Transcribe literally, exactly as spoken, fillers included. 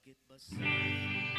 Bakit ba sa'yo?